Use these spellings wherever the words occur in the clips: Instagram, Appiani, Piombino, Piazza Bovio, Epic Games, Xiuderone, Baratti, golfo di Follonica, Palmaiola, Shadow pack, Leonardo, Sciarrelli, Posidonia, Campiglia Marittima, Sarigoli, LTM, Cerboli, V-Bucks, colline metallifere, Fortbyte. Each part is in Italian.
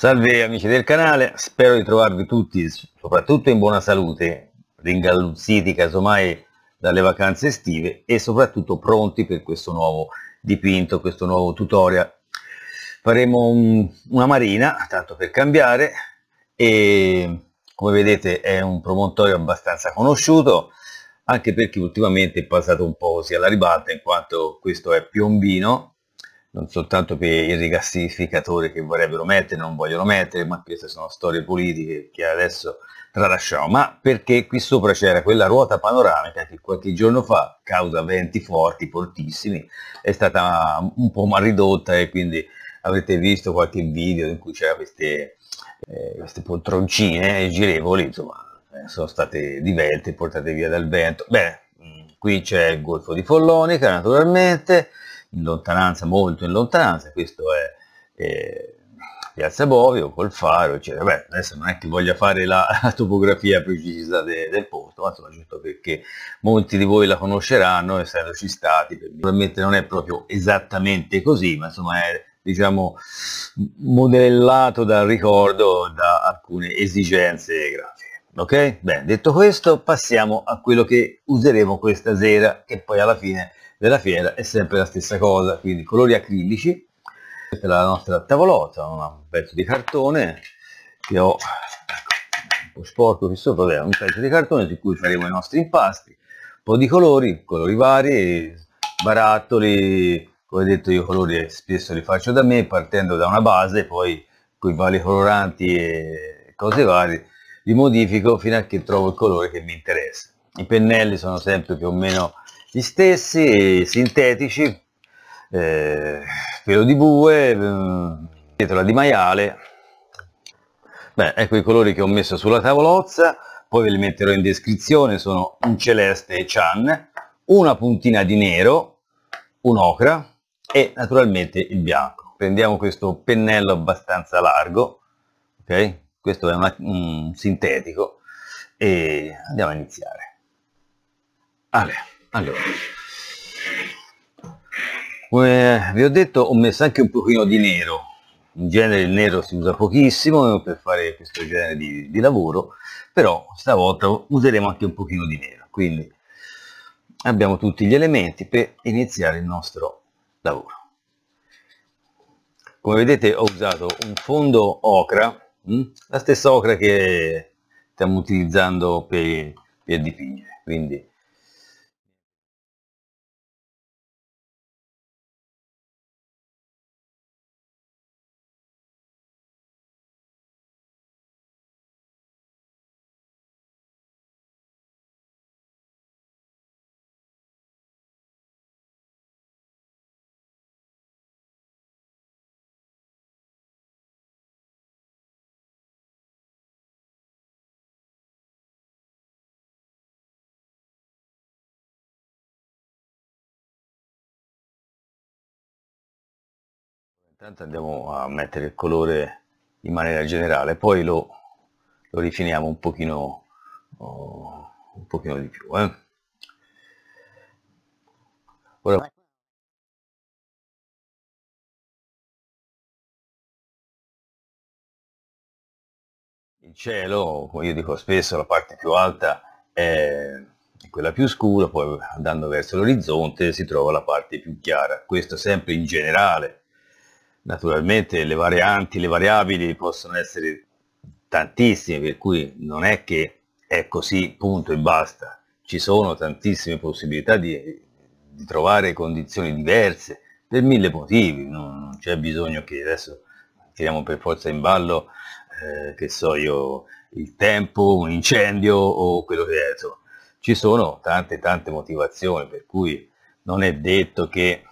Salve amici del canale, spero di trovarvi tutti soprattutto in buona salute, ringalluzziti casomai dalle vacanze estive e soprattutto pronti per questo nuovo dipinto, questo nuovo tutorial. Faremo una marina, tanto per cambiare, e come vedete è un promontorio abbastanza conosciuto, anche perché ultimamente è passato un po' così alla ribalta, in quanto questo è Piombino, non soltanto per i rigassificatori che vorrebbero mettere, non vogliono mettere, ma queste sono storie politiche che adesso tralasciamo, ma perché qui sopra c'era quella ruota panoramica che qualche giorno fa, causa venti forti, fortissimi, è stata un po' mal ridotta, e quindi avrete visto qualche video in cui c'era queste poltroncine girevoli, insomma, sono state divelte, portate via dal vento. Bene, qui c'è il golfo di Follonica, naturalmente, in lontananza, molto in lontananza, questo è Piazza Bovio col faro eccetera. Beh, adesso non è che voglia fare la topografia precisa del posto, ma insomma, giusto perché molti di voi la conosceranno essendoci stati. Probabilmente non è proprio esattamente così, ma insomma è, diciamo, modellato dal ricordo, da alcune esigenze grafiche. Ok? Bene, detto questo, passiamo a quello che useremo questa sera, che poi alla fine della fiera è sempre la stessa cosa, quindi colori acrilici. Questa è la nostra tavolozza, un pezzo di cartone che ho un po' sporco qui sopra, vabbè, un pezzo di cartone su cui faremo i nostri impasti, un po' di colori, colori vari, barattoli, come detto io colori spesso li faccio da me, partendo da una base, poi con i vari coloranti e cose varie li modifico fino a che trovo il colore che mi interessa. I pennelli sono sempre più o meno gli stessi, sintetici, pelo di bue, pietra di maiale. Beh, ecco i colori che ho messo sulla tavolozza, poi ve li metterò in descrizione, sono un celeste e cian, una puntina di nero, un ocra e naturalmente il bianco. Prendiamo questo pennello abbastanza largo, ok? Questo è un sintetico e andiamo a iniziare. Allora, come vi ho detto, ho messo anche un pochino di nero. In genere il nero si usa pochissimo per fare questo genere di lavoro, però stavolta useremo anche un pochino di nero. Quindi abbiamo tutti gli elementi per iniziare il nostro lavoro. Come vedete ho usato un fondo ocra, la stessa ocra che stiamo utilizzando per dipingere, quindi intanto andiamo a mettere il colore in maniera generale, poi lo rifiniamo un pochino di più. Ora... il cielo, come io dico spesso, la parte più alta è quella più scura, poi andando verso l'orizzonte si trova la parte più chiara, questo sempre in generale. Naturalmente le varianti, le variabili possono essere tantissime, per cui non è che è così, punto e basta. Ci sono tantissime possibilità di trovare condizioni diverse, per mille motivi, non c'è bisogno che adesso tiriamo per forza in ballo, che so io, il tempo, un incendio o quello che è. Insomma, ci sono tante motivazioni, per cui non è detto che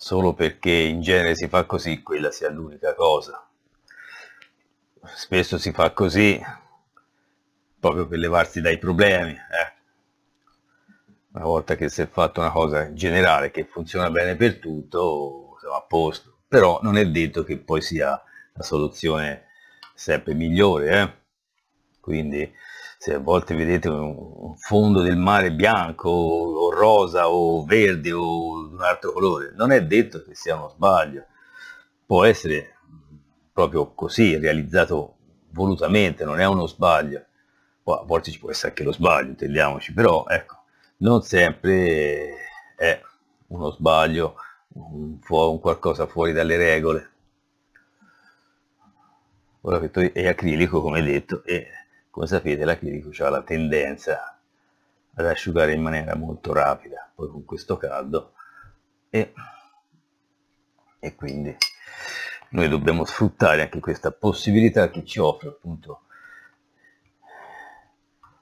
solo perché in genere si fa così, quella sia l'unica cosa. Spesso si fa così proprio per levarsi dai problemi. Una volta che si è fatta una cosa generale che funziona bene per tutto, siamo a posto. Però non è detto che poi sia la soluzione sempre migliore. Quindi se a volte vedete un fondo del mare bianco o rosa o verde o un altro colore, non è detto che sia uno sbaglio, può essere proprio così, realizzato volutamente, non è uno sbaglio. A volte ci può essere anche lo sbaglio, intendiamoci, però ecco, non sempre è uno sbaglio, un qualcosa fuori dalle regole. Ora, questo è acrilico, come detto, e come sapete l'acrilico ha la tendenza ad asciugare in maniera molto rapida, poi con questo caldo, e quindi noi dobbiamo sfruttare anche questa possibilità che ci offre appunto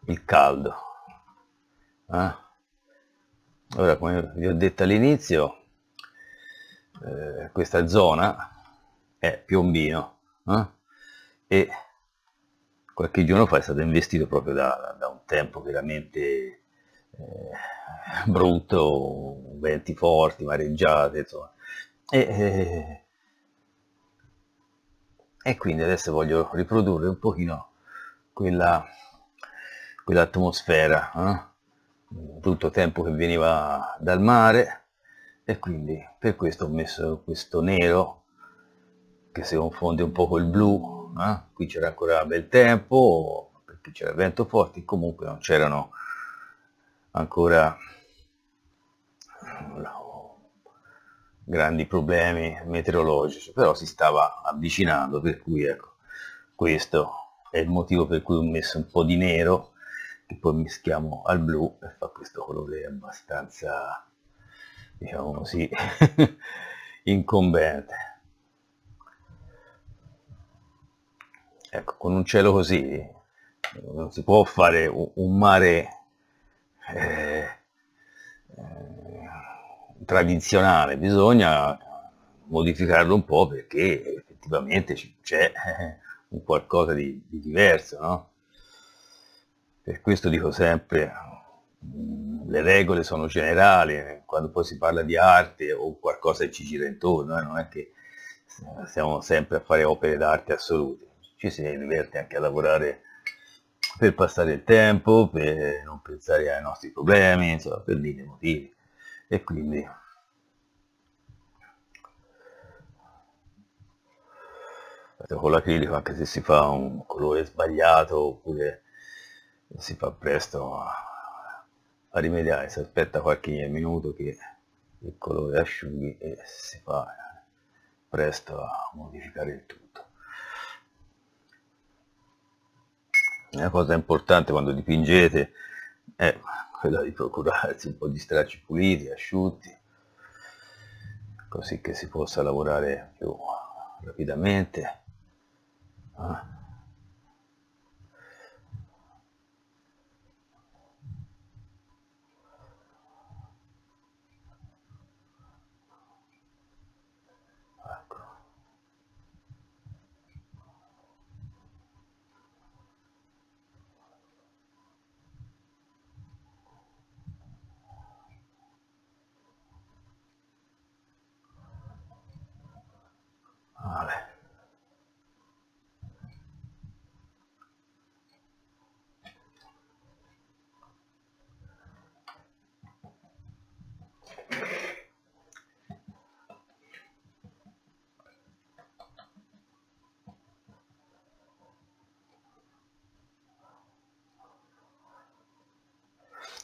il caldo. Ora, come vi ho detto all'inizio, questa zona è Piombino, e qualche giorno fa è stato investito proprio da un tempo veramente brutto, venti forti, mareggiate, insomma, e quindi adesso voglio riprodurre un pochino quell'atmosfera, brutto tempo che veniva dal mare, e quindi per questo ho messo questo nero che si confonde un po' col blu. Qui c'era ancora bel tempo perché c'era vento forte, comunque non c'erano ancora grandi problemi meteorologici, però si stava avvicinando, per cui ecco, questo è il motivo per cui ho messo un po' di nero, che poi mischiamo al blu e fa questo colore abbastanza, diciamo così, incombente. Ecco, con un cielo così non si può fare un mare tradizionale, bisogna modificarlo un po', perché effettivamente c'è un qualcosa di diverso, no? Per questo dico sempre, le regole sono generali, quando poi si parla di arte o qualcosa che ci gira intorno, non è che siamo sempre a fare opere d'arte assolute, ci si diverte anche a lavorare per passare il tempo, per non pensare ai nostri problemi, insomma, per mille motivi. E quindi con l'acrilico, anche se si fa un colore sbagliato oppure si fa presto a rimediare, si aspetta qualche minuto che il colore asciughi e si fa presto a modificare il tutto. Una cosa importante quando dipingete è quella di procurarsi un po' di stracci puliti, asciutti, così che si possa lavorare più rapidamente.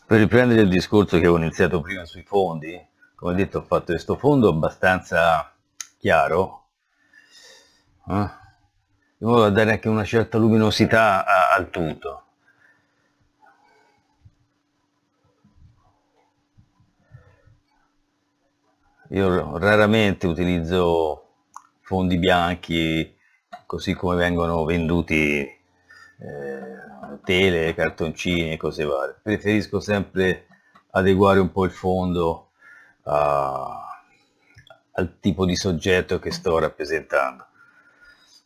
Per riprendere il discorso che avevo iniziato prima sui fondi, come detto, ho fatto questo fondo abbastanza chiaro, in modo da dare anche una certa luminosità al tutto. Io raramente utilizzo fondi bianchi così come vengono venduti, tele, cartoncini e cose varie. Preferisco sempre adeguare un po' il fondo al tipo di soggetto che sto rappresentando.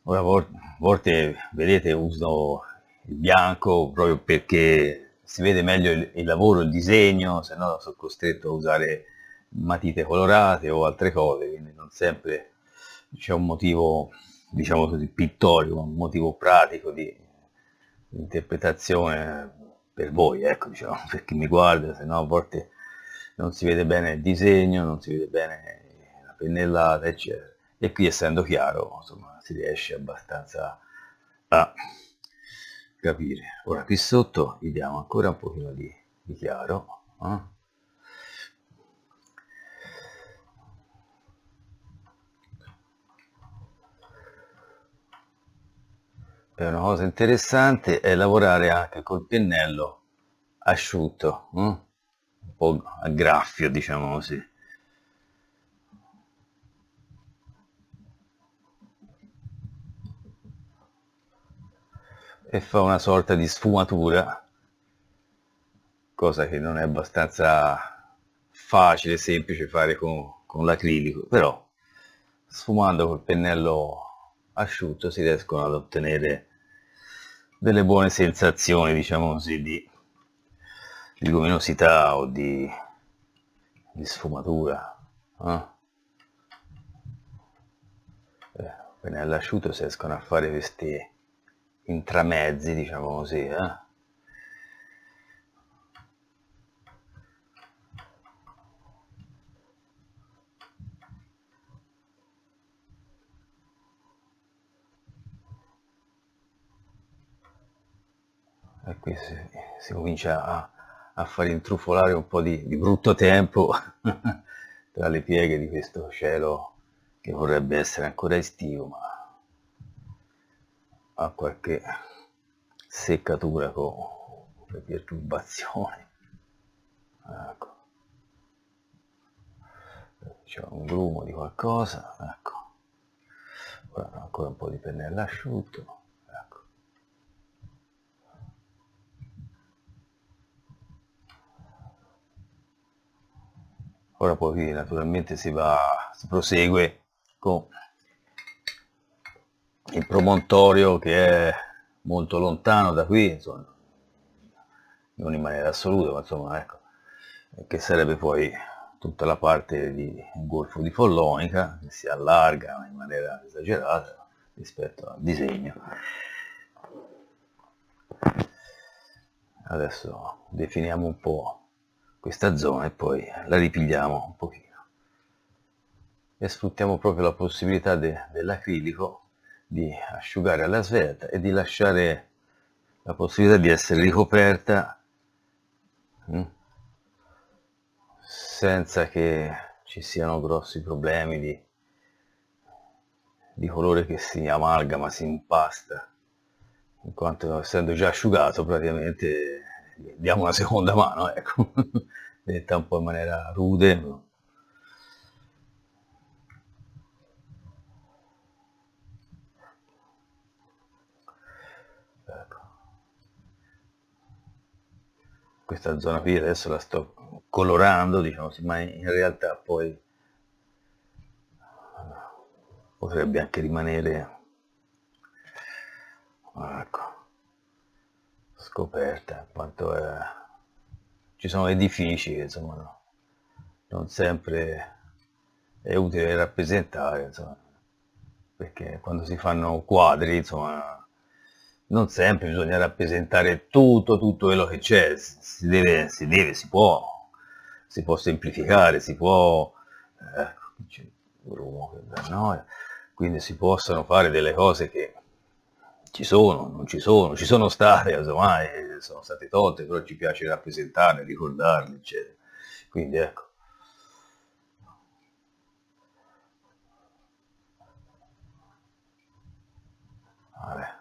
Ora, a volte, vedete, uso il bianco proprio perché si vede meglio il lavoro, il disegno, se no sono costretto a usare matite colorate o altre cose, quindi non sempre c'è un motivo, diciamo così, pittorico, un motivo pratico di interpretazione per voi, ecco, diciamo, per chi mi guarda, se no a volte non si vede bene il disegno, non si vede bene la pennellata, eccetera. e qui, essendo chiaro, insomma, si riesce abbastanza a capire. Ora qui sotto gli diamo ancora un pochino di chiaro, eh? Una cosa interessante è lavorare anche col pennello asciutto, un po' a graffio, diciamo così. E fa una sorta di sfumatura, cosa che non è abbastanza facile, semplice fare con l'acrilico, però sfumando col pennello asciutto si riescono ad ottenere delle buone sensazioni, diciamo così, di luminosità o di sfumatura, eh? Pennello asciutto si riescono a fare questi intramezzi, diciamo così, eh? E qui si comincia a far intrufolare un po' di brutto tempo tra le pieghe di questo cielo che vorrebbe essere ancora estivo, ma ha qualche seccatura con le perturbazioni. Ecco. C'è un grumo di qualcosa, ecco. Ora ancora un po' di pennello asciutto. Ora poi naturalmente si prosegue con il promontorio, che è molto lontano da qui, insomma, non in maniera assoluta, ma insomma, ecco, che sarebbe poi tutta la parte di golfo di Follonica, che si allarga in maniera esagerata rispetto al disegno. Adesso definiamo un po' questa zona e poi la ripigliamo un pochino e sfruttiamo proprio la possibilità dell'acrilico di asciugare alla svelta e di lasciare la possibilità di essere ricoperta senza che ci siano grossi problemi di colore che si amalgama, si impasta, in quanto essendo già asciugato praticamente diamo una seconda mano, ecco, detta un po' in maniera rude. Ecco. Questa zona qui adesso la sto colorando, diciamo, ma in realtà poi potrebbe anche rimanere, ecco, scoperta, quanto è... ci sono edifici che, insomma, no, non sempre è utile rappresentare, insomma, perché quando si fanno quadri, insomma, non sempre bisogna rappresentare tutto quello che c'è, si può semplificare, si può, quindi si possono fare delle cose che ci sono, non ci sono, ci sono state, insomma, sono state tolte, però ci piace rappresentarle, ricordarle, eccetera. Quindi ecco. Vabbè.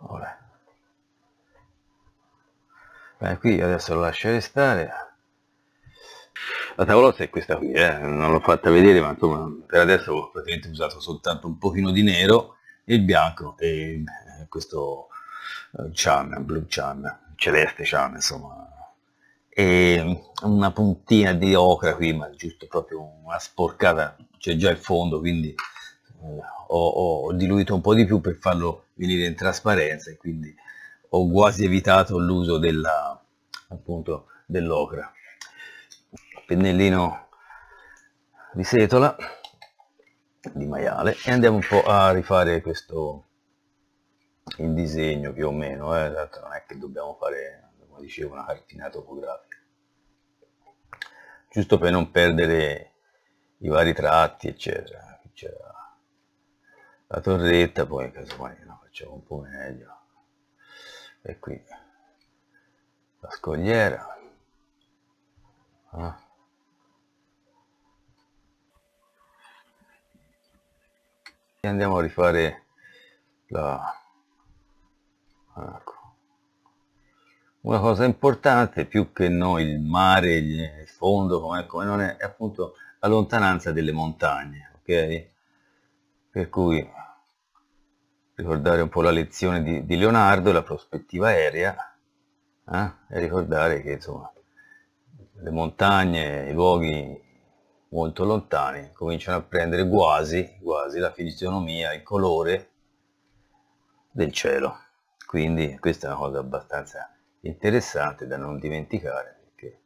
Vabbè. Beh, qui adesso lo lascerei stare. La tavolozza è questa qui, non l'ho fatta vedere, ma insomma, per adesso ho praticamente usato soltanto un pochino di nero e il bianco e questo cian, blu cian, celeste cian, insomma, e una puntina di ocra qui, ma giusto proprio una sporcata, c'è già il fondo, quindi ho diluito un po' di più per farlo venire in trasparenza e quindi ho quasi evitato l'uso dell'ocra. Pennellino di setola di maiale e andiamo un po' a rifare questo il disegno più o meno, tanto non è che dobbiamo fare, come dicevo, una cartina topografica, giusto per non perdere i vari tratti eccetera. Qui c'è la torretta, poi casomai la facciamo un po' meglio, e qui la scogliera. E andiamo a rifare la... Ecco. Una cosa importante, più che noi il mare, il fondo come non è, è appunto la lontananza delle montagne, ok? Per cui ricordare un po' la lezione di Leonardo, la prospettiva aerea, e ricordare che insomma le montagne, i luoghi molto lontani cominciano a prendere quasi la fisionomia, il colore del cielo. Quindi questa è una cosa abbastanza interessante da non dimenticare, perché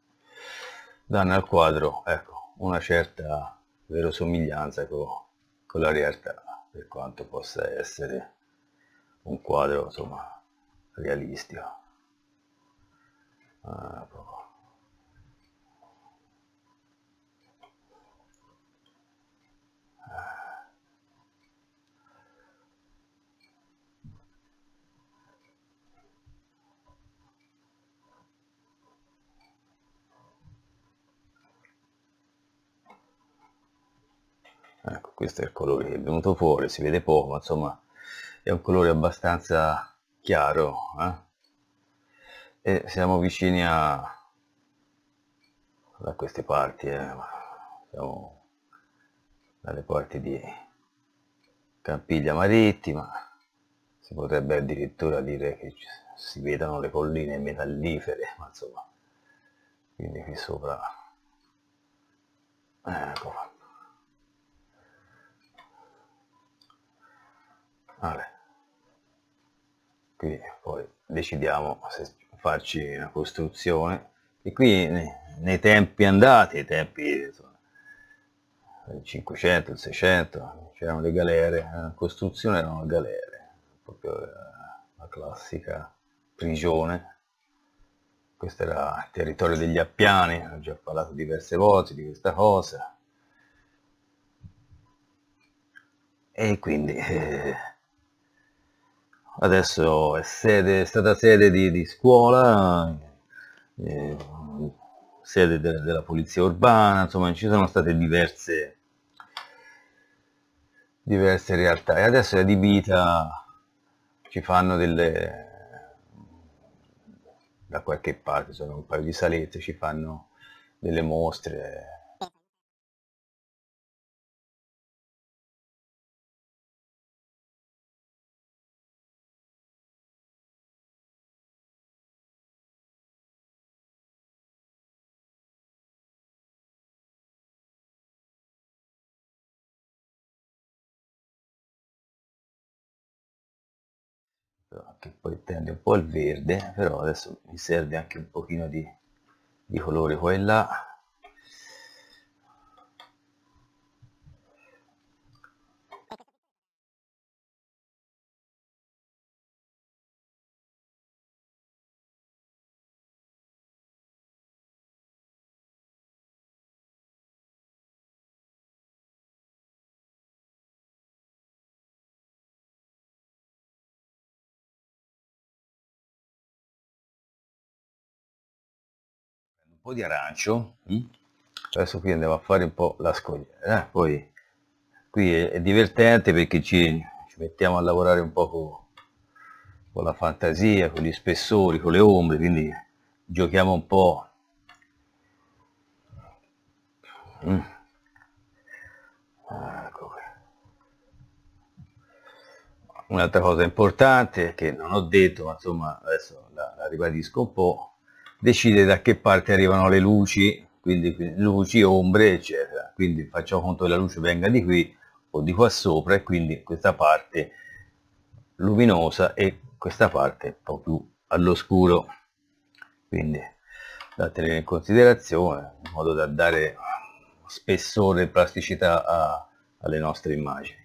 danno al quadro, ecco, una certa verosomiglianza con la realtà, per quanto possa essere un quadro insomma realistico. Ecco, questo è il colore che è venuto fuori, si vede poco, ma insomma è un colore abbastanza chiaro, e siamo vicini a queste parti, siamo dalle parti di Campiglia Marittima, si potrebbe addirittura dire che si vedono le colline metallifere, ma insomma, quindi qui sopra, ecco qua. Vabbè. Qui poi decidiamo se farci una costruzione, e qui nei tempi andati, i tempi insomma, il 500, il 600, c'erano le galere, la costruzione erano galere, proprio la classica prigione. Questo era il territorio degli Appiani, ho già parlato diverse volte di questa cosa, e quindi adesso è stata sede di scuola, sede della polizia urbana, insomma ci sono state diverse realtà, e adesso è adibita, ci fanno da qualche parte, sono un paio di salette, ci fanno delle mostre. Che poi tende un po' al verde, però adesso mi serve anche un pochino di colore qua e là, di arancio. Adesso qui andiamo a fare un po' la scogliera, poi qui è divertente perché ci mettiamo a lavorare un po' con la fantasia, con gli spessori, con le ombre, quindi giochiamo un po'. Ecco. Un'altra cosa importante che non ho detto, ma insomma adesso la ribadisco un po', decide da che parte arrivano le luci, quindi luci, ombre eccetera, quindi facciamo conto che la luce venga di qui o di qua sopra, e quindi questa parte luminosa e questa parte un po' più all'oscuro, quindi da tenere in considerazione in modo da dare spessore e plasticità alle nostre immagini.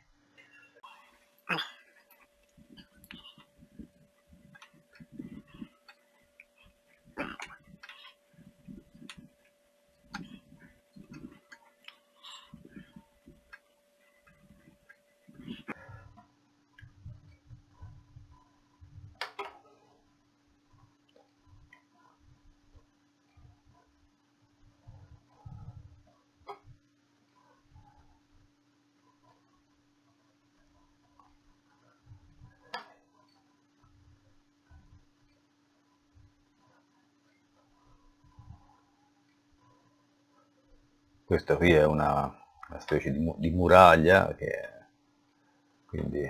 Questa qui è una specie di muraglia che quindi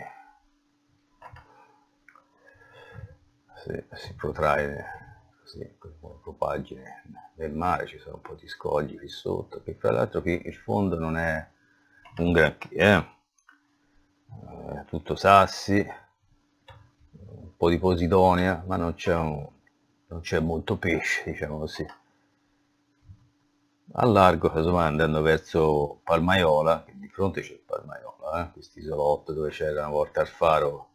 si protrae così, come propaggine del mare. Ci sono un po' di scogli qui sotto, che fra l'altro qui il fondo non è un granché, è tutto sassi, un po' di posidonia, ma non c'è molto pesce, diciamo così. Al largo, casomai andando verso Palmaiola, che di fronte c'è Palmaiola, questo isolotto dove c'era una volta il faro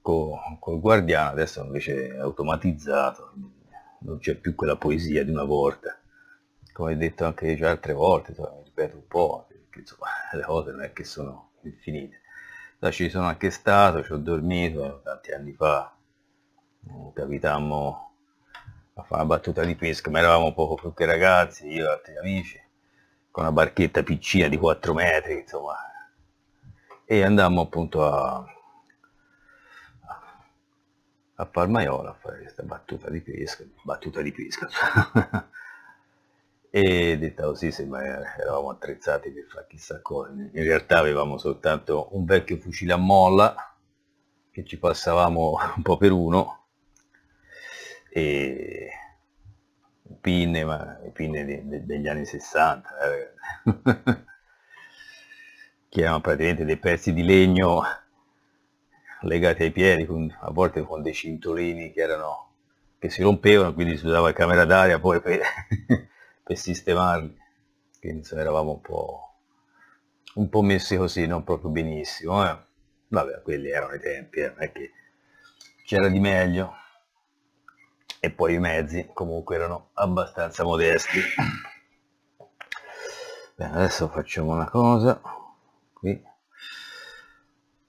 col guardiano, adesso invece è automatizzato, non c'è più quella poesia di una volta, come detto anche già altre volte, mi ripeto un po', perché insomma le cose non è che sono infinite. Là ci sono anche stato, ci ho dormito tanti anni fa, capitammo a fare una battuta di pesca, ma eravamo poco più che ragazzi, io e altri amici, con una barchetta piccina di 4 metri, insomma, e andammo appunto a Palmaiola a fare questa battuta di pesca, e detta così sembra eravamo attrezzati per fare chissà cosa, in realtà avevamo soltanto un vecchio fucile a molla, che ci passavamo un po' per uno, e pinne, ma pinne degli anni 60, che erano praticamente dei pezzi di legno legati ai piedi, a volte con dei cintolini che si rompevano, quindi si usava la camera d'aria poi per sistemarli, quindi insomma, eravamo un po' messi così, non proprio benissimo, Vabbè, quelli erano i tempi, non è che c'era di meglio. E poi i mezzi comunque erano abbastanza modesti. Bene, adesso facciamo una cosa qui,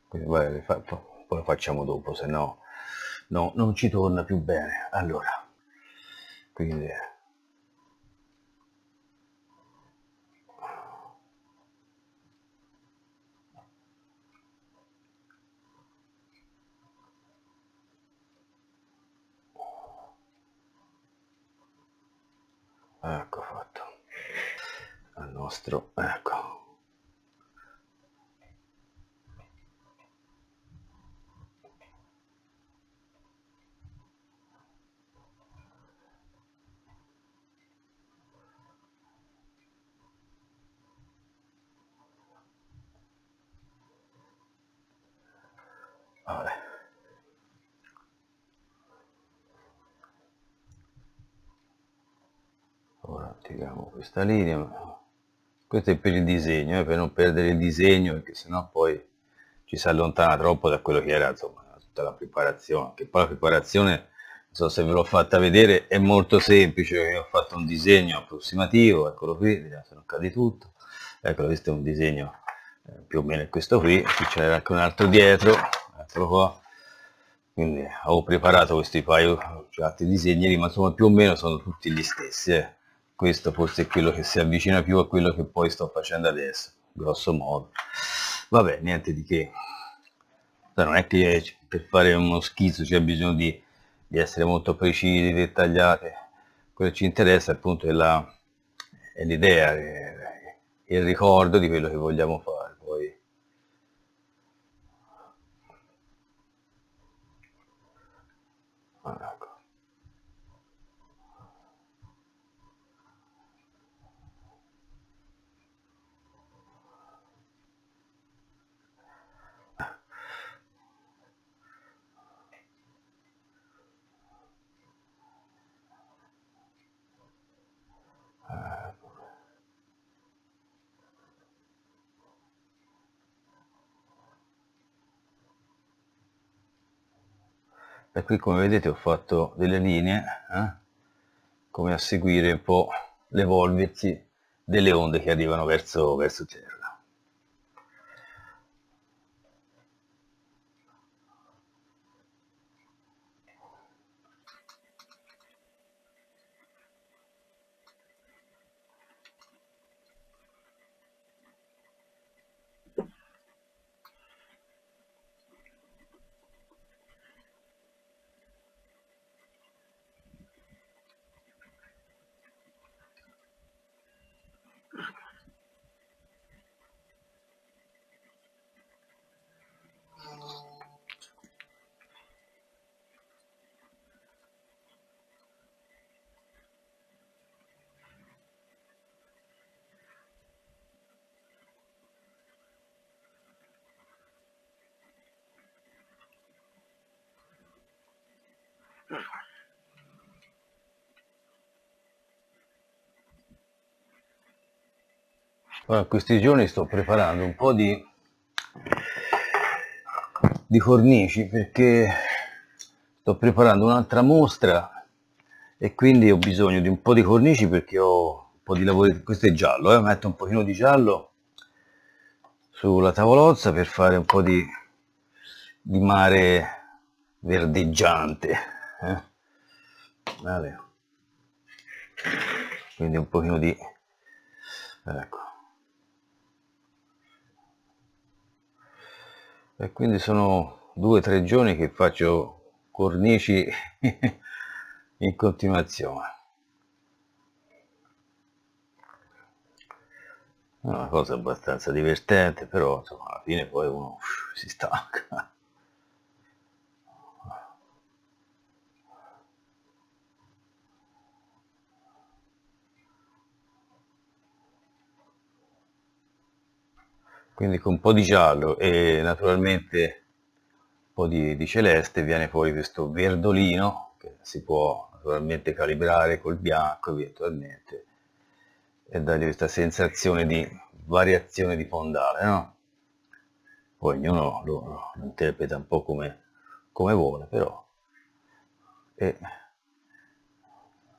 poi lo facciamo dopo, se no non ci torna più bene. Allora, quindi ecco fatto al nostro, ecco, vabbè. Ora tiriamo questa linea, questo è per il disegno, per non perdere il disegno, perché sennò poi ci si allontana troppo da quello che era, insomma, tutta la preparazione, che poi la preparazione, non so se ve l'ho fatta vedere, è molto semplice. Io ho fatto un disegno approssimativo, eccolo qui, vediamo se non cade tutto, eccolo, questo è un disegno più o meno questo qui, qui c'era anche un altro dietro, eccolo qua. Quindi avevo preparato questi paio, cioè altri disegni, ma insomma più o meno sono tutti gli stessi, Questo forse è quello che si avvicina più a quello che poi sto facendo adesso, grosso modo. Vabbè, niente di che. Non è che per fare uno schizzo c'è bisogno di essere molto precisi, dettagliati. Quello che ci interessa appunto è l'idea, il ricordo di quello che vogliamo fare. Poi allora, e qui come vedete ho fatto delle linee come a seguire un po' l'evolversi delle onde che arrivano verso terra. Allora, questi giorni sto preparando un po' di cornici, perché sto preparando un'altra mostra e quindi ho bisogno di un po' di cornici, perché ho un po' di lavoro. Questo è giallo, metto un pochino di giallo sulla tavolozza per fare un po' di mare verdeggiante, Vale. Quindi un pochino di, ecco, e quindi sono 2 o 3 giorni che faccio cornici in continuazione. È una cosa abbastanza divertente, però insomma, alla fine poi uno si stanca. Quindi con un po' di giallo e naturalmente un po' di celeste viene fuori questo verdolino, che si può naturalmente calibrare col bianco eventualmente e dargli questa sensazione di variazione di fondale, no? Poi ognuno lo interpreta un po' come vuole, però e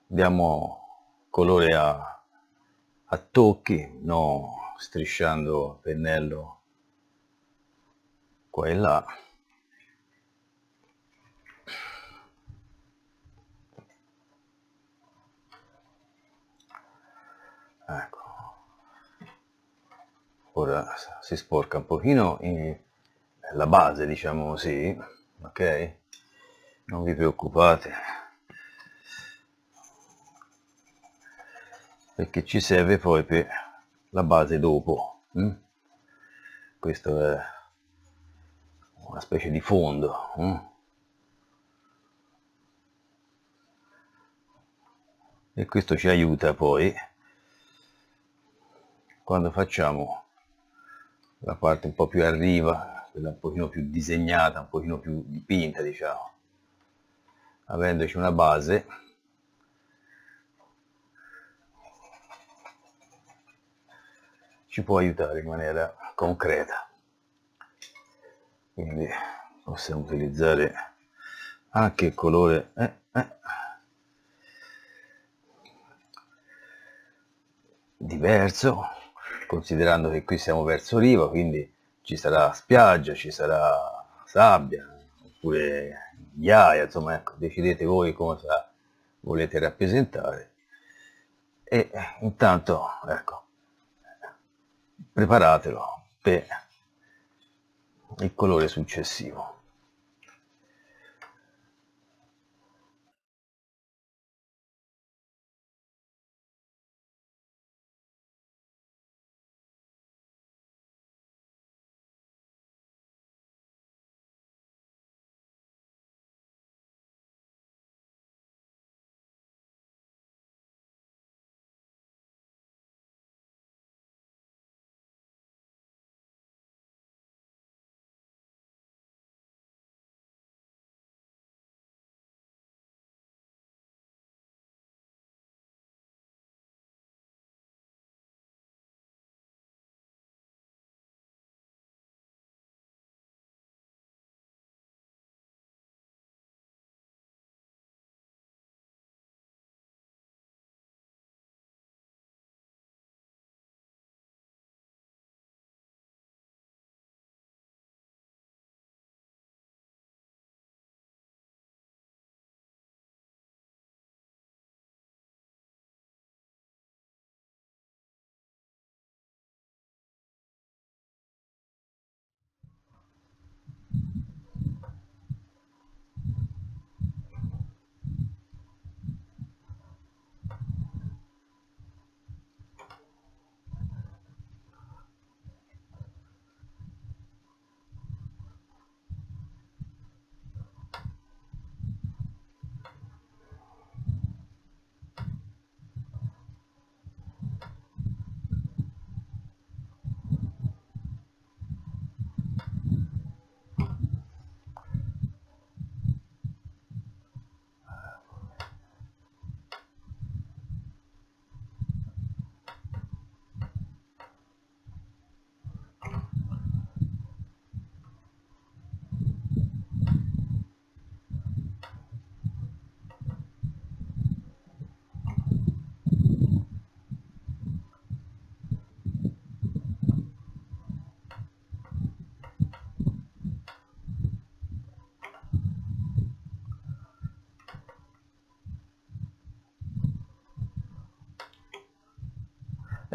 diamo colore a tocchi, no? Strisciando il pennello qua e là. Ecco, ora si sporca un pochino la base, diciamo così, ok? Non vi preoccupate, perché ci serve poi per la base dopo. Questo è una specie di fondo. E questo ci aiuta poi quando facciamo la parte un po' più a riva, quella un pochino più disegnata, un pochino più dipinta, diciamo, avendoci una base. Ci può aiutare in maniera concreta, quindi possiamo utilizzare anche il colore diverso, considerando che qui siamo verso riva, quindi ci sarà spiaggia, ci sarà sabbia oppure ghiaia, insomma, ecco, decidete voi cosa volete rappresentare. E intanto, ecco, preparatelo per il colore successivo.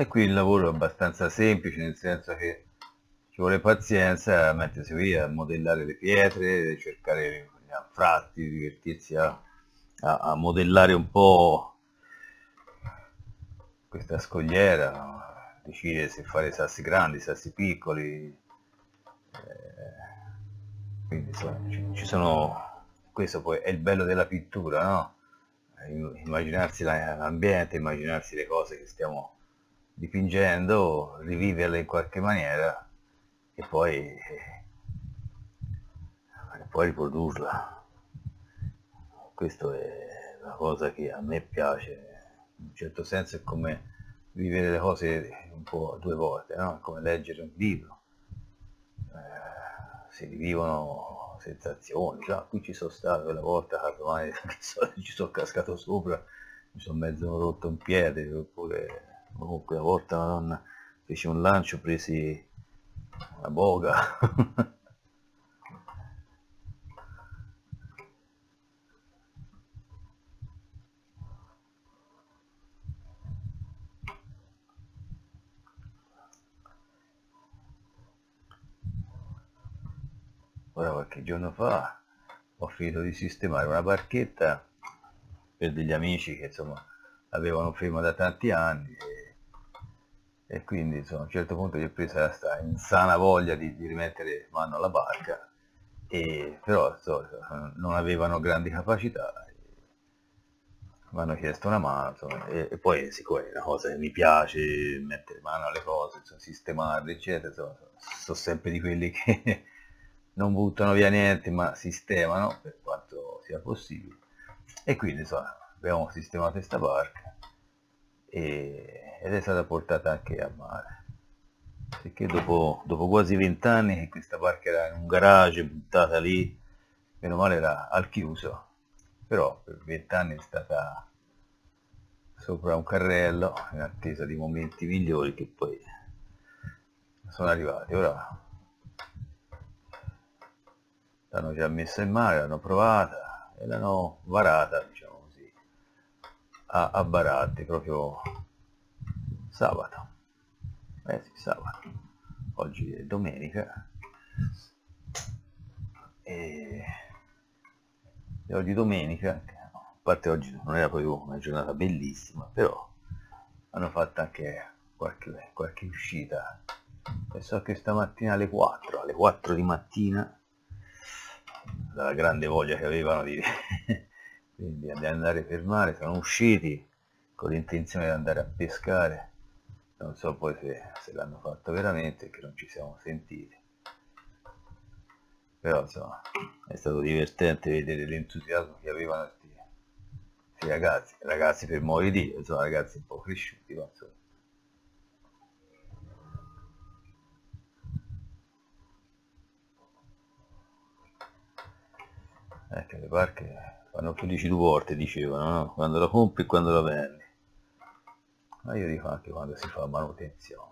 E qui il lavoro è abbastanza semplice, nel senso che ci vuole pazienza a mettersi via, a modellare le pietre, cercare gli anfratti, divertirsi a modellare un po' questa scogliera, decidere se fare sassi grandi, sassi piccoli. Quindi insomma, ci sono... Questo poi è il bello della pittura, no? Immaginarsi l'ambiente, immaginarsi le cose che stiamo dipingendo, riviverle in qualche maniera e poi riprodurla. Questa è la cosa che a me piace, in un certo senso è come vivere le cose un po' due volte, no? È come leggere un libro, si rivivono sensazioni. Già qui ci sono stato quella volta, ormai ci sono cascato sopra, mi sono mezzo rotto un piede, oppure comunque una volta Madonna feci un lancio, presi una boga. Ora qualche giorno fa ho finito di sistemare una barchetta per degli amici che insomma avevano ferma da tanti anni, e quindi insomma, a un certo punto gli ho preso questa insana voglia di rimettere mano alla barca, e però insomma, non avevano grandi capacità, mi hanno chiesto una mano, insomma, e poi siccome è una cosa che mi piace, mettere mano alle cose, insomma, sistemarle eccetera, insomma, sono sempre di quelli che non buttano via niente ma sistemano per quanto sia possibile, e quindi insomma abbiamo sistemato questa barca ed è stata portata anche a mare, perché dopo quasi 20 anni che questa barca era in un garage buttata lì, meno male era al chiuso, però per 20 anni è stata sopra un carrello in attesa di momenti migliori che poi sono arrivati. Ora l'hanno già messa in mare, l'hanno provata e l'hanno varata, diciamo così, a Baratti proprio sabato. Sì, sabato, oggi è domenica, e oggi domenica, a parte oggi non era proprio una giornata bellissima, però hanno fatto anche qualche uscita, e so che stamattina alle 4 di mattina, dalla grande voglia che avevano di andare per mare, sono usciti con l'intenzione di andare a pescare. Non so poi se l'hanno fatto veramente, che non ci siamo sentiti, però insomma è stato divertente vedere l'entusiasmo che avevano questi ragazzi per morire di Dio, insomma ragazzi un po' cresciuti, ma insomma. Ecco, le barche fanno felici due volte, dicevano, no? Quando la compri e quando la vendi. Ma io dico anche quando si fa manutenzione.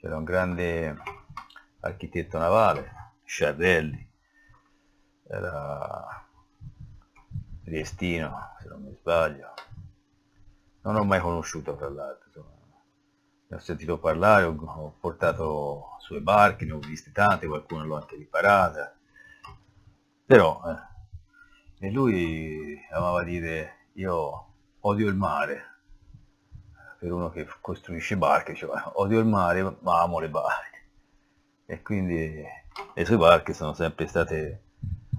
C'era un grande architetto navale, Sciarrelli, era triestino, se non mi sbaglio. Non ho mai conosciuto, tra l'altro, insomma. Ne ho sentito parlare, ho portato sue barche, ne ho viste tante, qualcuno l'ho anche riparata, però e lui amava dire: io odio il mare. Per uno che costruisce barche, cioè, odio il mare ma amo le barche, e quindi le sue barche sono sempre state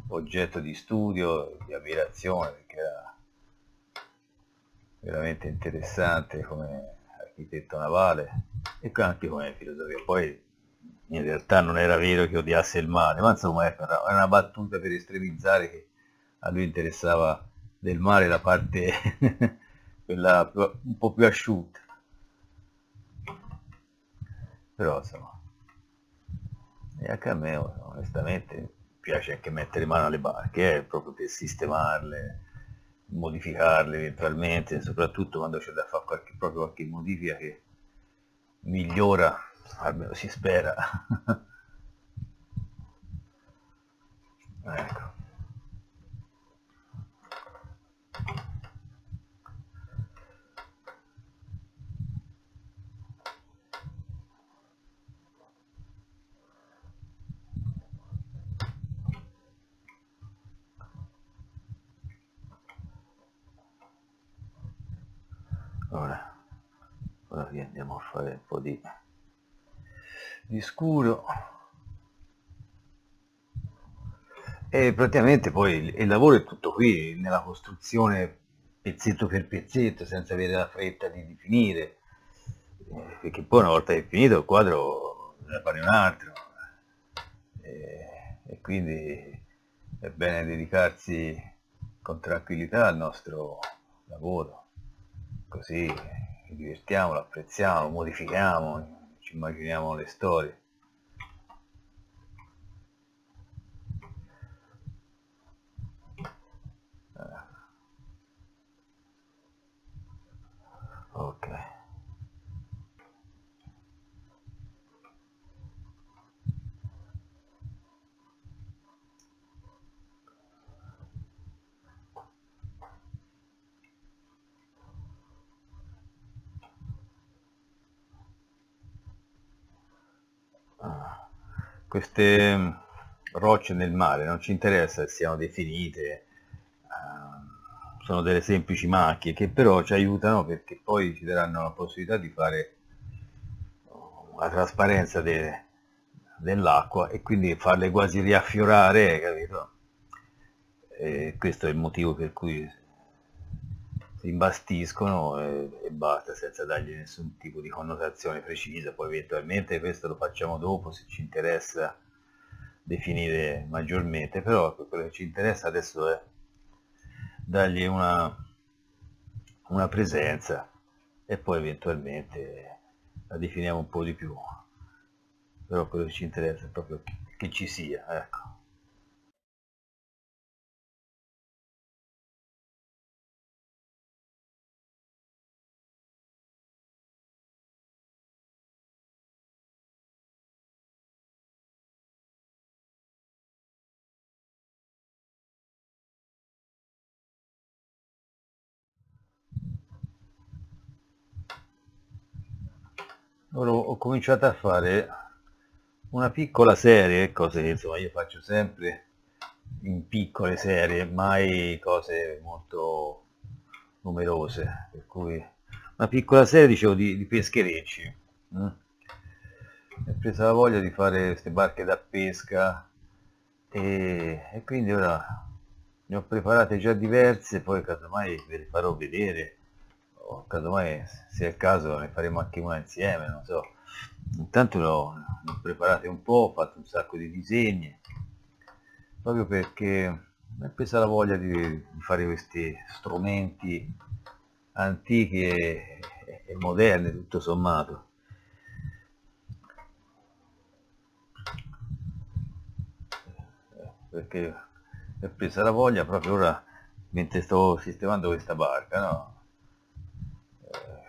oggetto di studio, di ammirazione, perché era veramente interessante come architetto navale e anche come filosofia. Poi in realtà non era vero che odiasse il mare, ma insomma era una battuta per estremizzare, che a lui interessava del mare la parte quella un po' più asciutta, però insomma anche a me onestamente piace anche mettere mano alle barche, proprio per sistemarle, modificarle eventualmente, soprattutto quando c'è da fare proprio qualche modifica che migliora, almeno si spera. Ecco, qui andiamo a fare un po' di scuro. E praticamente poi il lavoro è tutto qui, nella costruzione pezzetto per pezzetto, senza avere la fretta di finire, perché poi una volta che è finito il quadro ne fare un altro, e quindi è bene dedicarsi con tranquillità al nostro lavoro, così ci divertiamo, lo apprezziamo, modifichiamo, ci immaginiamo le storie. Ok, queste rocce nel mare non ci interessa che siano definite, sono delle semplici macchie che però ci aiutano, perché poi ci daranno la possibilità di fare la trasparenza dell'acqua e quindi farle quasi riaffiorare, capito? E questo è il motivo per cui si imbastiscono e basta, senza dargli nessun tipo di connotazione precisa. Poi eventualmente questo lo facciamo dopo se ci interessa definire maggiormente, però quello che ci interessa adesso è dargli una presenza e poi eventualmente la definiamo un po' di più, però quello che ci interessa è proprio che ci sia, ecco. Ora ho cominciato a fare una piccola serie, cose che insomma io faccio sempre in piccole serie, mai cose molto numerose, per cui una piccola serie, dicevo, di pescherecci. Mi è presa la voglia di fare queste barche da pesca e quindi ora ne ho preparate già diverse, poi casomai ve le farò vedere. O casomai, se è il caso, ne faremo anche una insieme, non so. Intanto l'ho preparate un po', ho fatto un sacco di disegni, proprio perché mi è presa la voglia di fare questi strumenti antichi e moderni, tutto sommato. Perché mi è presa la voglia proprio ora, mentre sto sistemando questa barca, no?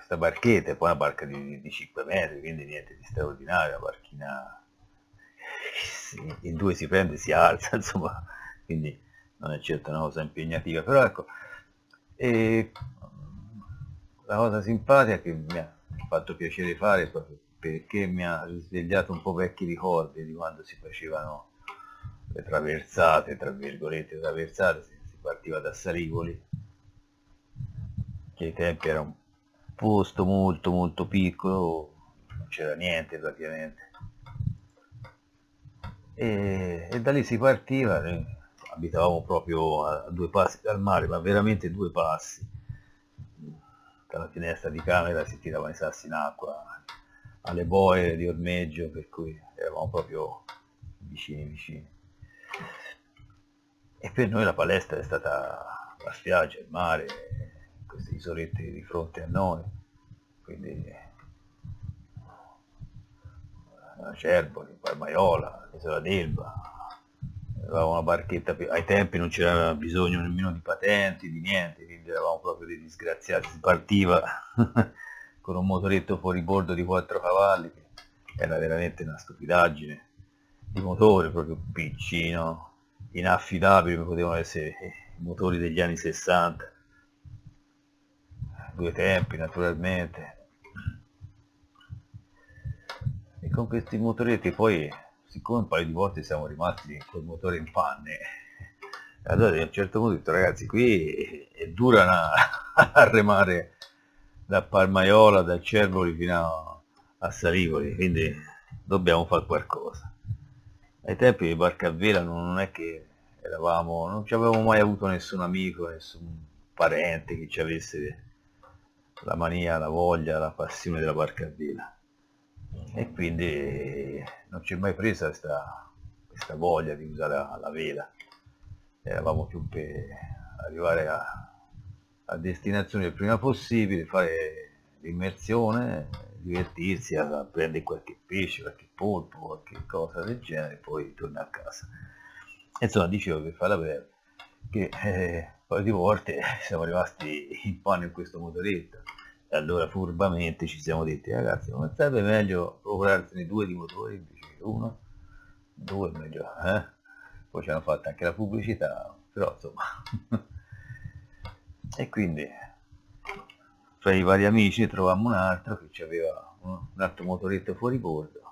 Barchetta, poi una barca di 5 metri, quindi niente di straordinario, una barchina in due si prende e si alza, insomma, quindi non è certo una cosa impegnativa, però ecco. E la cosa simpatica che mi ha fatto piacere fare, proprio perché mi ha risvegliato un po' vecchi ricordi di quando si facevano le traversate, tra virgolette traversate, si partiva da Sarigoli, che ai tempi era un posto molto molto piccolo, non c'era niente praticamente, e da lì si partiva. Noi abitavamo proprio a 2 passi dal mare, ma veramente 2 passi, dalla finestra di camera si tiravano i sassi in acqua alle boe di ormeggio, per cui eravamo proprio vicini. E per noi la palestra è stata la spiaggia, il mare, questi isoletti di fronte a noi, quindi Cerboli, Palmaiola, l'isola d'Elba. Avevamo una barchetta, ai tempi non c'era bisogno nemmeno di patenti, di niente, quindi eravamo proprio dei disgraziati. Si partiva con un motoretto fuoribordo di 4 cavalli, che era veramente una stupidaggine di motore, proprio piccino, inaffidabile, come potevano essere i motori degli anni 60. 2 tempi naturalmente, e con questi motoretti. Poi siccome un paio di volte siamo rimasti col motore in panne, allora a un certo punto ho detto: ragazzi, qui è dura a remare da Palmaiola, da Cerboli fino a Sarigoli, quindi dobbiamo fare qualcosa. Ai tempi di barca a vela non è che eravamo, non ci avevamo mai avuto nessun amico, nessun parente che ci avesse la mania, la voglia, la passione della barca a vela, e quindi non ci è mai presa questa voglia di usare la vela. Eravamo più per arrivare a destinazione il prima possibile, fare l'immersione, divertirsi, a prendere qualche pesce, qualche polpo, qualche cosa del genere, e poi tornare a casa. Insomma, dicevo, per fare la bella, che un paio di volte siamo rimasti in panne in questo motoretto, e allora furbamente ci siamo detti: ragazzi, non sarebbe meglio procurarsene due di motori invece che uno? Due meglio, eh? Poi ci hanno fatto anche la pubblicità, però insomma. E quindi tra i vari amici trovammo un altro che aveva un altro motoretto fuori bordo,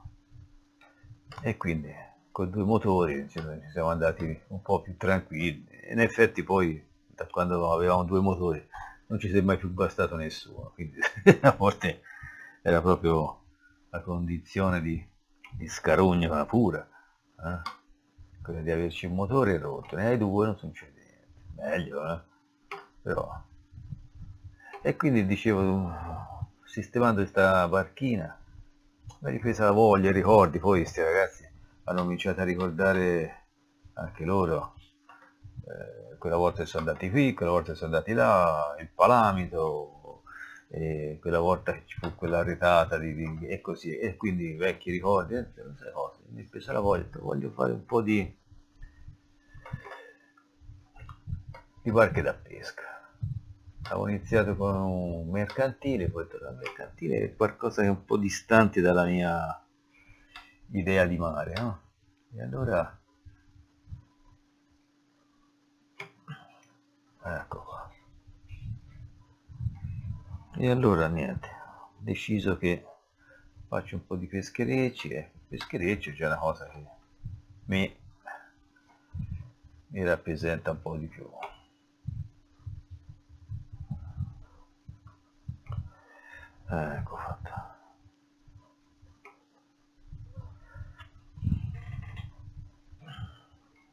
e quindi con due motori ci siamo andati un po' più tranquilli. In effetti poi, da quando avevamo due motori, non ci si è mai più bastato nessuno, quindi a volte era proprio la condizione di scarogna pura, eh? Quella di averci un motore rotto, ne hai due, non succede niente, meglio, eh? Però. E quindi dicevo, sistemando questa barchina, mi è ripresa la voglia, i ricordi. Poi questi ragazzi hanno cominciato a ricordare anche loro, quella volta che sono andati qui, quella volta che sono andati là, il Palamito, quella volta che ci fu quella retata di, e così, e quindi vecchi ricordi, cose. Mi è presa la voglia, voglio fare un po' di barche da pesca. Avevo iniziato con un mercantile, poi tornato al mercantile, è qualcosa che è un po' distante dalla mia idea di mare, no? E allora, ecco qua. E allora niente, ho deciso che faccio un po' di pescherecci, peschereccio è una cosa che mi rappresenta un po' di più. Ecco fatto.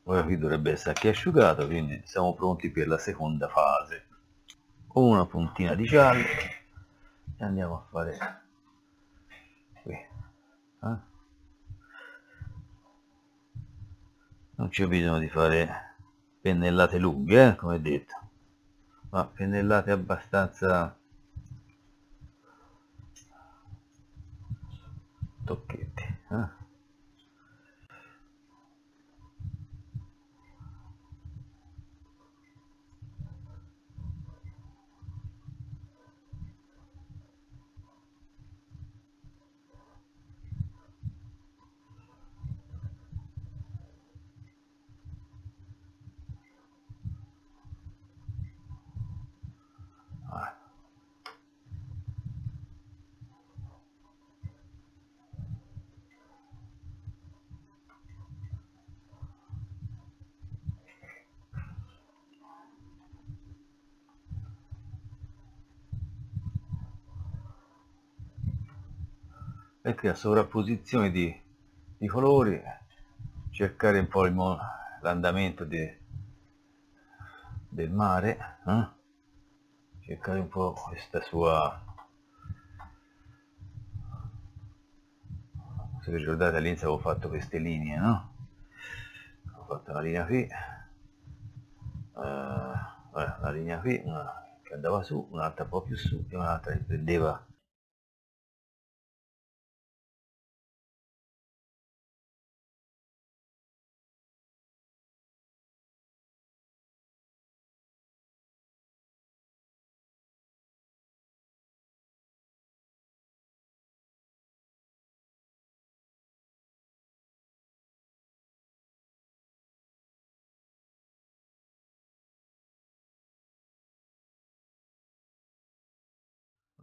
Ora qui dovrebbe essere anche asciugato, quindi siamo pronti per la seconda fase. Una puntina di giallo e andiamo a fare qui, eh? Non c'è bisogno di fare pennellate lunghe, come detto, ma pennellate abbastanza tocchetti, eh? E crea sovrapposizione di colori, cercare un po' l'andamento del mare, eh? Cercare un po' questa sua, se vi ricordate all'inizio avevo fatto queste linee, no? Ho fatto una linea qui, una linea qui, una che andava su, un'altra un po' più su e un'altra che prendeva .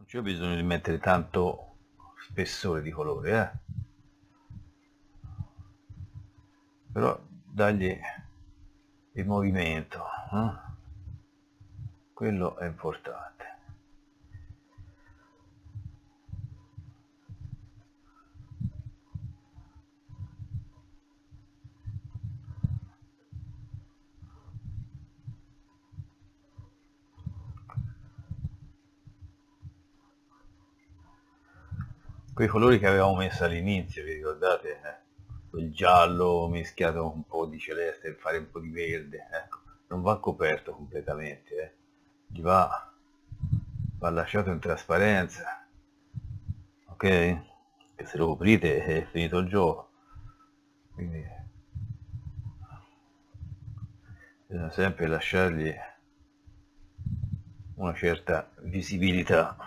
C'è bisogno di mettere tanto spessore di colore, eh? Però dargli il movimento, eh? Quello è importante. quei colori che avevamo messo all'inizio, vi ricordate? Quel giallo mischiato con un po' di celeste per fare un po' di verde, ecco. Non va coperto completamente, gli va lasciato in trasparenza, ok? E se lo coprite è finito il gioco. Quindi bisogna sempre lasciargli una certa visibilità.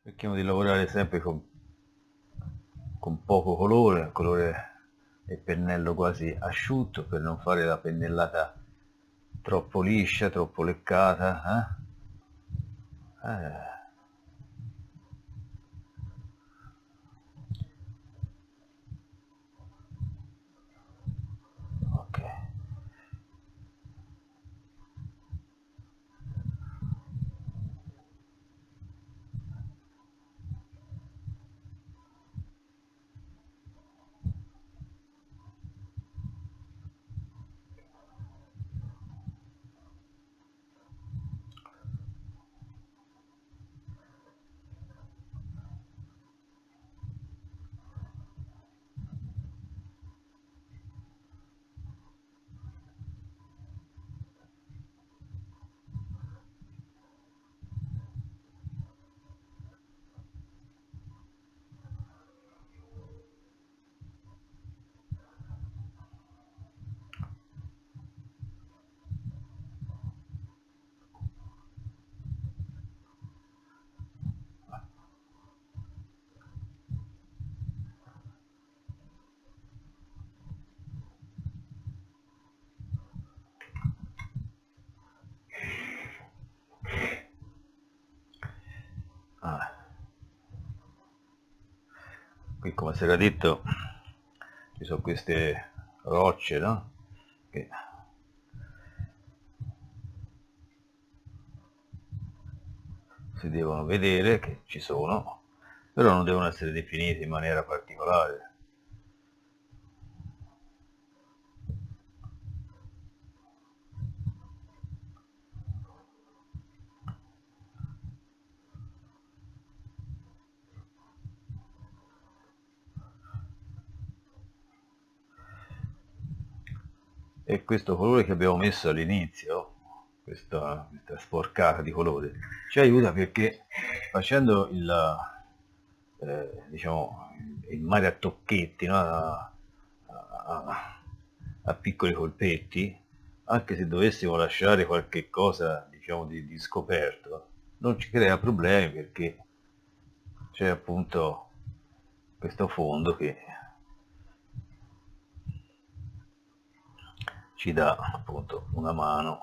Cerchiamo di lavorare sempre con poco colore, il colore e pennello quasi asciutto per non fare la pennellata troppo liscia, troppo leccata. Ok. Qui, come si era detto, ci sono queste rocce, no? Che si devono vedere, che ci sono, però non devono essere definite in maniera particolare. E questo colore che abbiamo messo all'inizio, questa sporcata di colore, ci aiuta perché facendo diciamo, il mare a tocchetti, no? a piccoli colpetti, anche se dovessimo lasciare qualche cosa, diciamo, di scoperto, non ci crea problemi perché c'è appunto questo fondo che ci dà appunto una mano.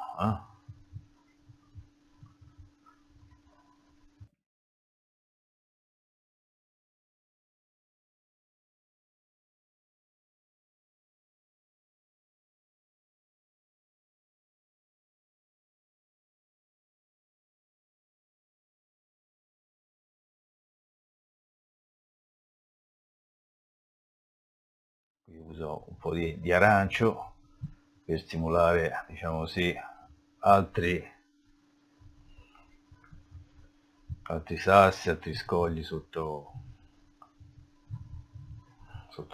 Qui uso un po' di arancio per stimolare, diciamo così, altri sassi, altri scogli sotto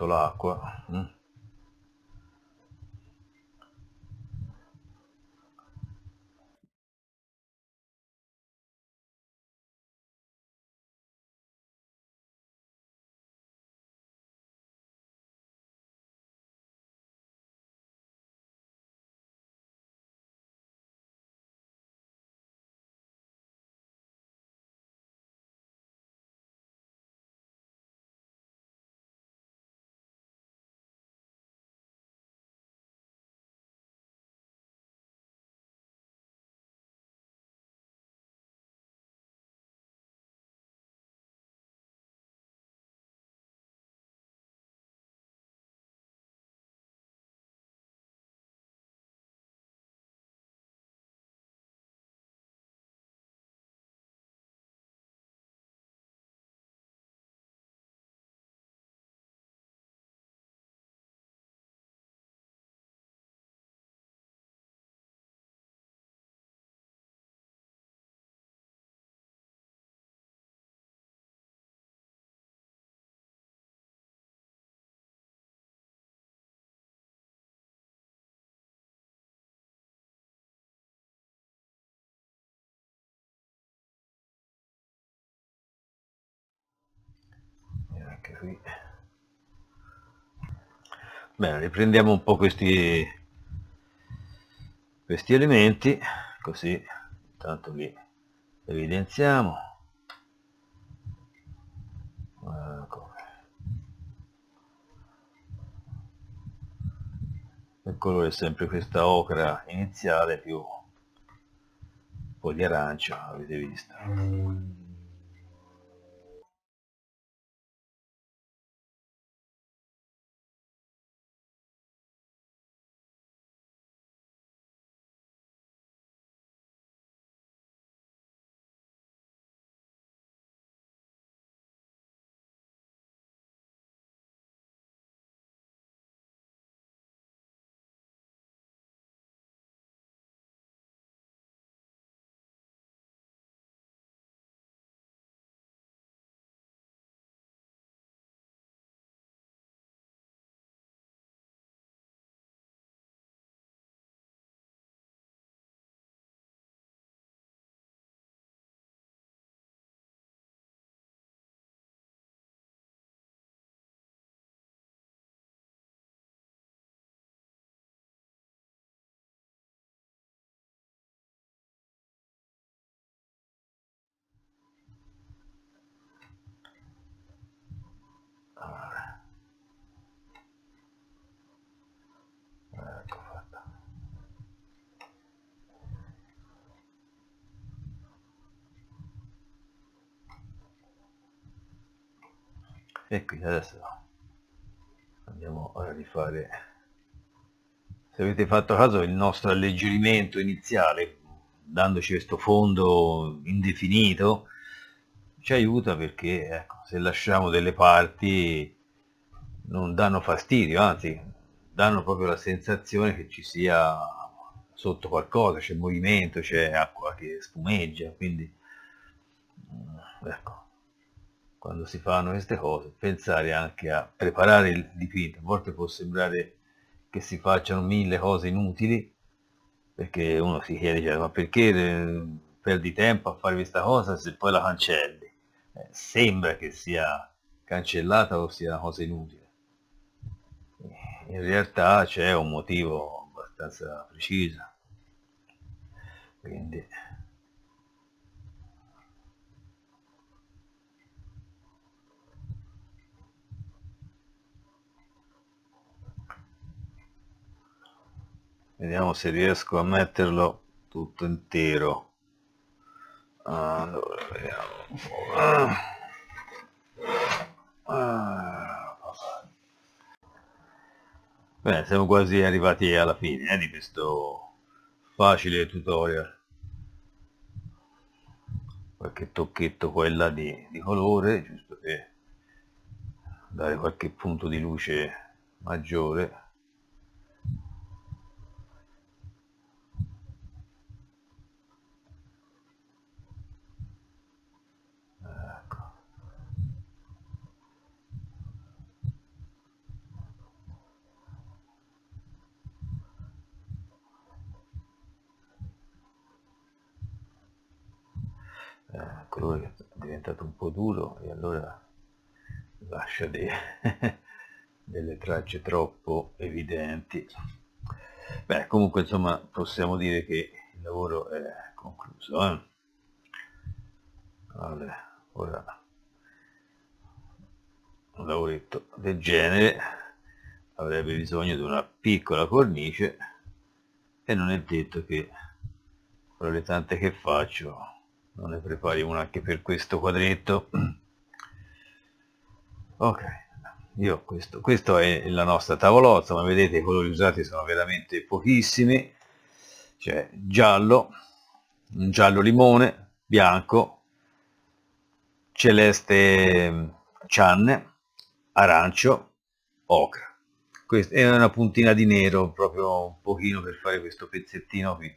l'acqua. qui. Bene, riprendiamo un po' questi elementi, così intanto li evidenziamo. Ecco. Il colore è sempre questa ocra iniziale più un po' di arancio, avete visto. E quindi adesso andiamo a rifare, se avete fatto caso, il nostro alleggerimento iniziale, dandoci questo fondo indefinito, ci aiuta perché, ecco, se lasciamo delle parti non danno fastidio, anzi danno proprio la sensazione che ci sia sotto qualcosa, c'è movimento, c'è acqua che spumeggia, quindi ecco. Quando si fanno queste cose, pensare anche a preparare il dipinto. A volte può sembrare che si facciano mille cose inutili, perché uno si chiede, ma perché perdi tempo a fare questa cosa se poi la cancelli? Sembra che sia cancellata o sia una cosa inutile. In realtà c'è un motivo abbastanza preciso. Quindi... vediamo se riesco a metterlo tutto intero. Allora, vediamo un po'. Bene, siamo quasi arrivati alla fine di questo facile tutorial. Qualche tocchetto qua e là di colore, giusto per dare qualche punto di luce maggiore. Il colore è diventato un po' duro e allora lascia delle tracce troppo evidenti. Beh, comunque insomma possiamo dire che il lavoro è concluso, eh? Allora, ora un lavoretto del genere avrebbe bisogno di una piccola cornice e non è detto che fra le tante che faccio non ne prepari una anche per questo quadretto. Ok, io questo è la nostra tavolozza, ma vedete i colori usati sono veramente pochissimi. C'è giallo, un giallo limone, bianco, celeste cianne, arancio, ocra. Questa è una puntina di nero, proprio un pochino per fare questo pezzettino qui.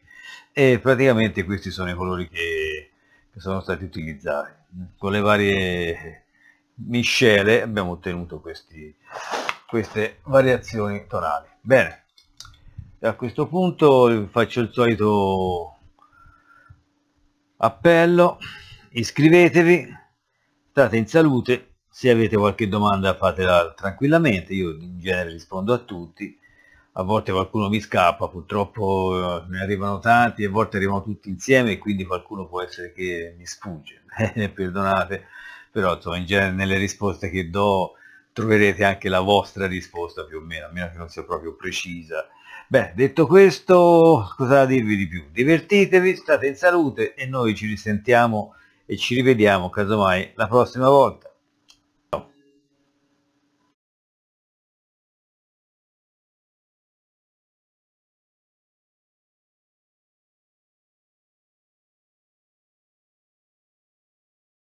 E praticamente questi sono i colori che sono stati utilizzati. Con le varie miscele abbiamo ottenuto queste variazioni tonali. Bene, a questo punto faccio il solito appello: iscrivetevi, state in salute, Se avete qualche domanda fatela tranquillamente, io in genere rispondo a tutti, a volte qualcuno mi scappa, purtroppo ne arrivano tanti, a volte arrivano tutti insieme e quindi qualcuno può essere che mi sfugge, perdonate, però insomma, in genere nelle risposte che do troverete anche la vostra risposta più o meno, a meno che non sia proprio precisa. Beh, detto questo, cosa da dirvi di più? Divertitevi, state in salute e noi ci risentiamo e ci rivediamo casomai la prossima volta.